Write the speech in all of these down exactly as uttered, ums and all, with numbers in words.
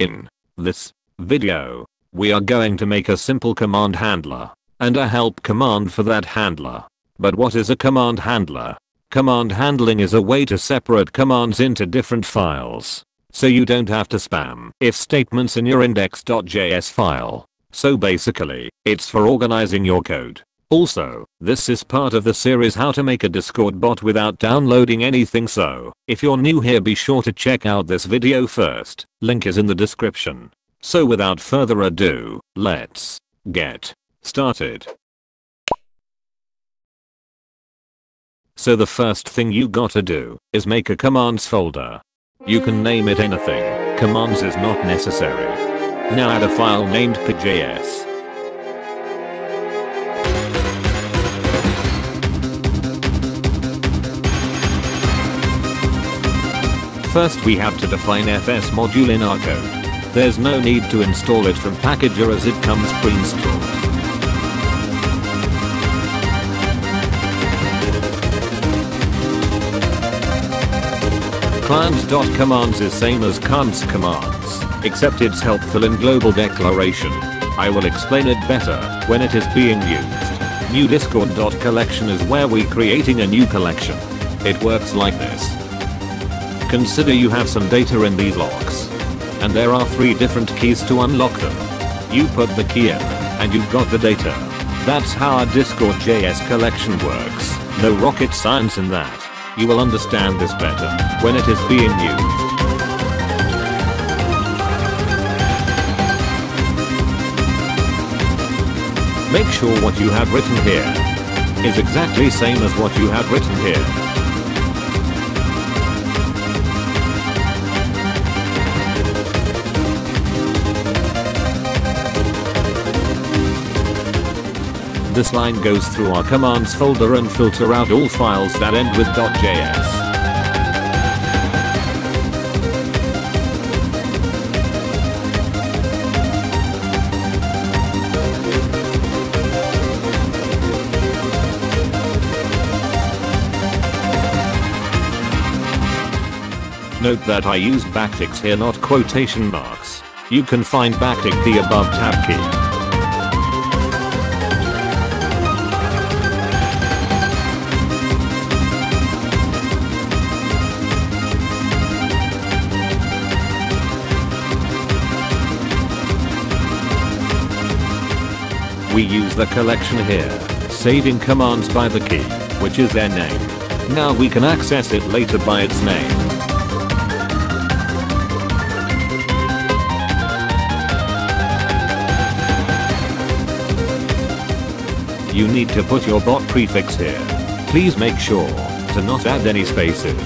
In this video, we are going to make a simple command handler and a help command for that handler. But what is a command handler? Command handling is a way to separate commands into different files, so you don't have to spam if statements in your index dot J S file. So basically, it's for organizing your code. Also, this is part of the series how to make a Discord bot without downloading anything, so if you're new here be sure to check out this video first, link is in the description. So without further ado, let's get started. So the first thing you gotta do is make a commands folder. You can name it anything, commands is not necessary. Now add a file named pig dot J S. First we have to define F S module in our code. There's no need to install it from packager as it comes pre-installed. Client.commands is same as const commands, except it's helpful in global declaration. I will explain it better when it is being used. New discord.collection is where we creating a new collection. It works like this. Consider you have some data in these locks, and there are three different keys to unlock them. You put the key in, and you've got the data. That's how our Discord dot J S collection works. No rocket science in that. You will understand this better when it is being used. Make sure what you have written here is exactly same as what you have written here. This line goes through our commands folder and filter out all files that end with .js. Note that I used backticks here, not quotation marks. You can find backtick the above tab key. We use the collection here, saving commands by the key, which is their name. Now we can access it later by its name. You need to put your bot prefix here. Please make sure to not add any spaces.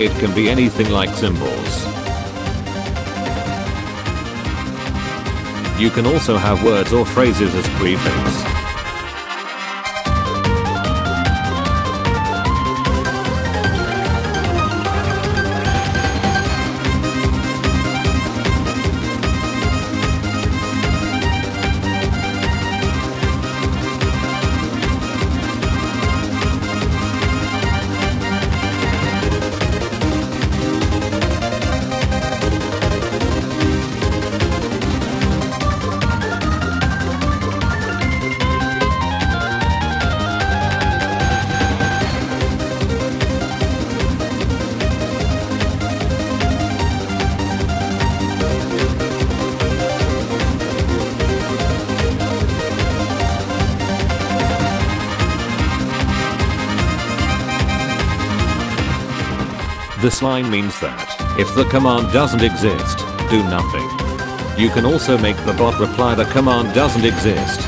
It can be anything like symbols. You can also have words or phrases as prefix. This line means that if the command doesn't exist, do nothing. You can also make the bot reply the command doesn't exist.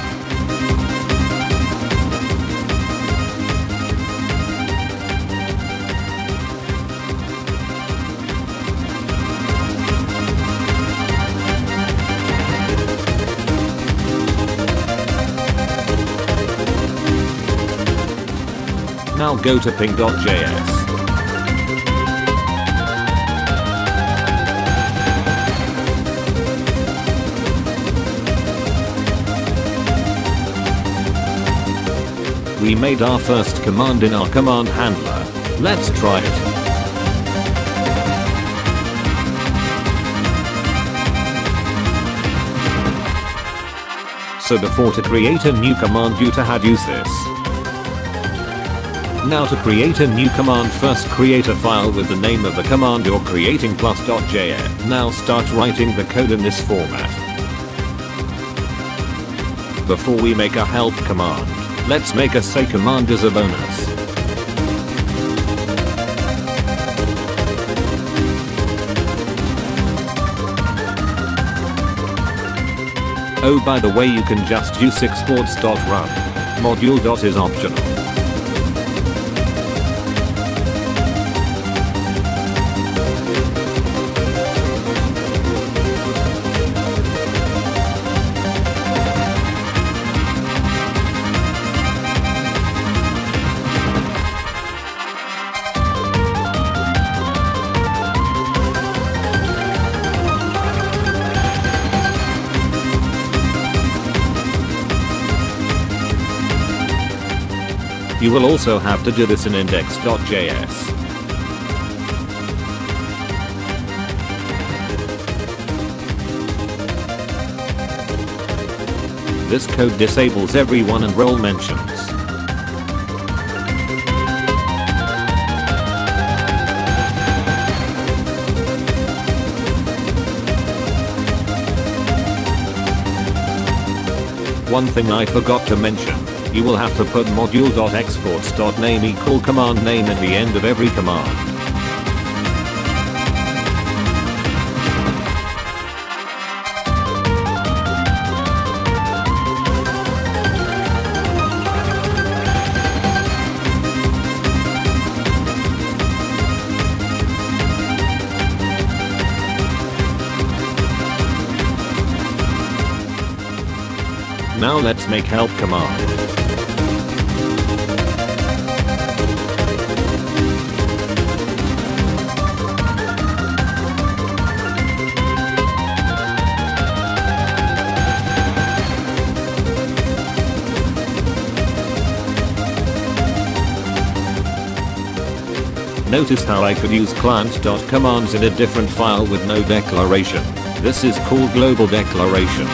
Now go to pig dot J S. We made our first command in our command handler. Let's try it. So before to create a new command you to had use this. Now to create a new command, first create a file with the name of the command you're creating plus .js. Now start writing the code in this format. Before we make a help command, let's make a say command as a bonus. Oh, by the way, you can just use exports.run. Module. Is optional. You will also have to do this in index.js. This code disables everyone and role mentions. One thing I forgot to mention. You will have to put module.exports.name equal command name at the end of every command. Now let's make help command. Notice how I could use client.commands in a different file with no declaration. This is called global declaration.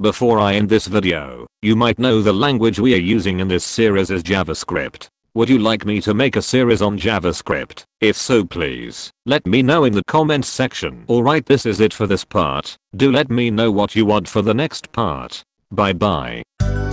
Before I end this video, you might know the language we are using in this series is JavaScript. Would you like me to make a series on JavaScript? If so, please let me know in the comments section. Alright, this is it for this part. Do let me know what you want for the next part. Bye bye.